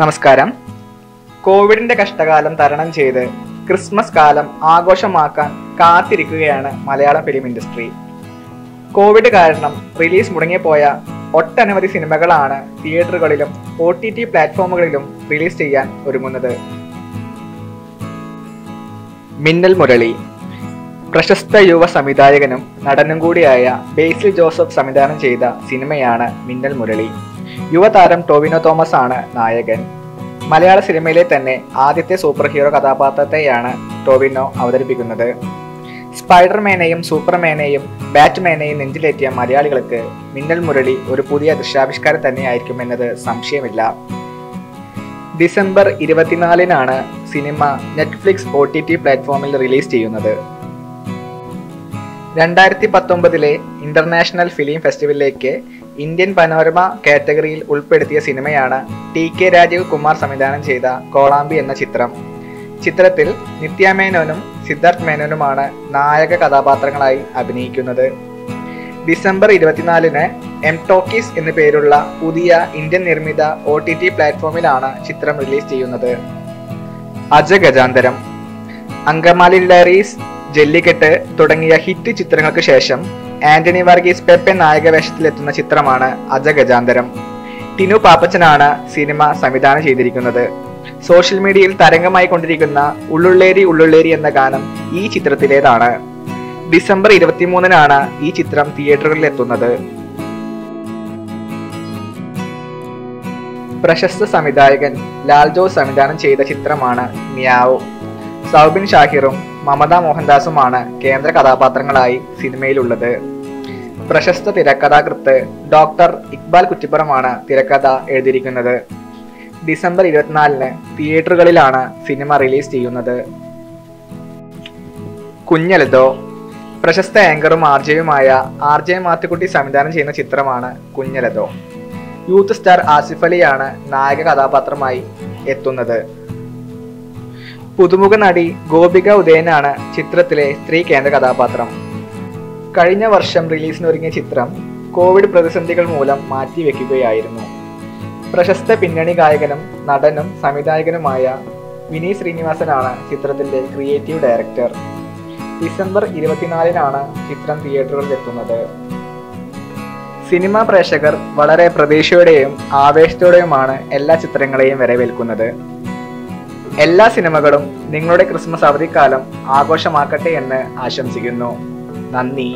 നമസ്കാരം. കോവിഡിന്റെ കഷ്ടകാലം തരണം ചെയ്ത് ക്രിസ്മസ് കാലം ആഘോഷമാക്കാൻ കാത്തിരിക്കുകയാണ് മലയാളം ഫിലിം ഇൻഡസ്ട്രി. കോവിഡ് കാരണം റിലീസ് മുടങ്ങിപ്പോയ ഒട്ടനവധി സിനിമകളാണ് തിയേറ്ററുകളിലും ഒ ടി ടി പ്ലാറ്റ്ഫോമുകളിലും റിലീസ് ചെയ്യാൻ ഒരുങ്ങുന്നത്. മിന്നൽ മുരളി. പ്രശസ്ത യുവ സംവിധായകനും നടനും കൂടിയായ ബേസിൽ ജോസഫ് സംവിധാനം ചെയ്ത സിനിമയാണ് മിന്നൽ മുരളി. യുവതാരം ടോവിനോ തോമസ് ആണ് നായകൻ. മലയാള സിനിമയിലെ തന്നെ ആദ്യത്തെ സൂപ്പർ ഹീറോ കഥാപാത്രത്തെയാണ് ടോവിനോ അവതരിപ്പിക്കുന്നത്. സ്പൈഡർമാനെയും സൂപ്പർമാനെയും ബാറ്റ്മാനെയും നെഞ്ചിലേറ്റിയ മലയാളികൾക്ക് മിന്നൽ മുരളി ഒരു പുതിയ ദൃശ്യാവിഷ്കാരം തന്നെയായിരിക്കുമെന്നത് സംശയമില്ല. ഡിസംബർ 24 സിനിമ നെറ്റ്ഫ്ലിക്സ് OTT പ്ലാറ്റ്ഫോമിൽ റിലീസ് ചെയ്യുന്നത്. 2019 ഇന്റർനാഷണൽ ഫിലിം ഫെസ്റ്റിവലിലേക്ക് ഇന്ത്യൻ പനോരമ കാറ്റഗറിയിൽ ഉൾപ്പെടുത്തിയ സിനിമയാണ് രാജീവ് കുമാർ സംവിധാനം ചെയ്ത കോളാമ്പി എന്ന ചിത്രം. ചിത്രത്തിൽ നിത്യ മേനോനും സിദ്ധാർത്ഥ് മേനോനുമാണ് നായക കഥാപാത്രങ്ങളായി അഭിനയിക്കുന്നത്. ഡിസംബർ 24 M Talkies എന്നു പേരുള്ള പുതിയ ഇന്ത്യൻ നിർമ്മിത OTT പ്ലാറ്റ്ഫോമിലാണ് ചിത്രം റിലീസ് ചെയ്യുന്നത്. അജഗജാന്തരം. അങ്കമാലി ഡയറീസ്, ജെല്ലിക്കെട്ട് തുടങ്ങിയ ഹിറ്റ് ചിത്രങ്ങൾക്ക് ശേഷം ആന്റണി വർഗീസ് പെപ്പെ നായകവേഷത്തിലെത്തുന്ന ചിത്രമാണ് അജഗജാന്തരം. ടിനു പാപ്പച്ചനാണ് സിനിമ സംവിധാനം ചെയ്തിരിക്കുന്നത്. സോഷ്യൽ മീഡിയയിൽ തരംഗമായി കൊണ്ടിരിക്കുന്ന ഉള്ളുള്ളേരി ഉള്ളുള്ളേരി എന്ന ഗാനം ഈ ചിത്രത്തിലേതാണ്. ഡിസംബർ 23 ഈ ചിത്രം തിയേറ്ററുകളിൽ എത്തുന്നത്. പ്രശസ്ത സംവിധായകൻ ലാൽ ജോസ് സംവിധാനം ചെയ്ത ചിത്രമാണ് മ്യാവോ. സൗബിൻ ഷാഹിറും മമത മോഹൻദാസുമാണ് കേന്ദ്ര കഥാപാത്രങ്ങളായി സിനിമയിലുള്ളത്. പ്രശസ്ത തിരക്കഥാകൃത്ത് ഡോക്ടർ ഇക്ബാൽ കുറ്റിപ്പുറമാണ് തിരക്കഥ എഴുതിയിരിക്കുന്നത്. ഡിസംബർ 24 തിയേറ്ററുകളിലാണ് സിനിമ റിലീസ് ചെയ്യുന്നത്. കുഞ്ഞലതോ. പ്രശസ്ത ആങ്കറും ആർജേയുമായ ആർജേ മാത്തിക്കുട്ടി സംവിധാനം ചെയ്യുന്ന ചിത്രമാണ് കുഞ്ഞലതോ. യൂത്ത് സ്റ്റാർ ആസിഫ് അലിയാണ് നായക കഥാപാത്രമായി എത്തുന്നത്. പുതുമുഖ നടി ഗോപിക ഉദയനാണ് ചിത്രത്തിലെ സ്ത്രീ കേന്ദ്ര കഥാപാത്രം. കഴിഞ്ഞ വർഷം റിലീസിനൊരുങ്ങിയ ചിത്രം കോവിഡ് പ്രതിസന്ധികൾ മൂലം മാറ്റിവെക്കുകയായിരുന്നു. പ്രശസ്ത പിന്നണി ഗായകനും നടനും സംവിധായകനുമായ മിനി ശ്രീനിവാസനാണ് ചിത്രത്തിൻ്റെ ക്രിയേറ്റീവ് ഡയറക്ടർ. ഡിസംബർ 24 ചിത്രം തിയേറ്ററുകളിൽ എത്തുന്നത്. സിനിമാ പ്രേക്ഷകർ വളരെ പ്രതീക്ഷയോടെയും ആവേശത്തോടെയുമാണ് എല്ലാ ചിത്രങ്ങളെയും വരവേൽക്കുന്നത്. എല്ലാ സിനിമകളും നിങ്ങളുടെ ക്രിസ്മസ് അവധിക്കാലം ആഘോഷമാക്കട്ടെ എന്ന് ആശംസിക്കുന്നു. നന്ദി.